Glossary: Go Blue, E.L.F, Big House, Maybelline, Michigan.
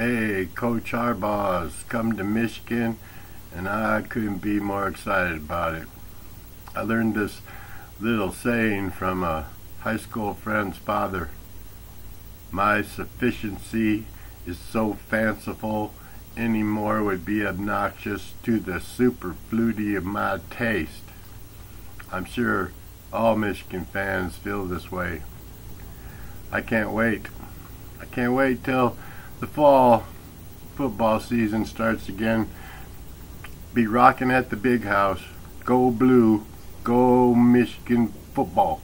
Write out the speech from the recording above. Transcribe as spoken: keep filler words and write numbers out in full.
Hey, Coach Harbaugh's come to Michigan, and I couldn't be more excited about it. I learned this little saying from a high school friend's father. My sufficiency is so fanciful, any more would be obnoxious to the superfluity of my taste. I'm sure all Michigan fans feel this way. I can't wait. I can't wait till the fall football season starts again. Be rocking at the Big House. Go Blue. Go Michigan football.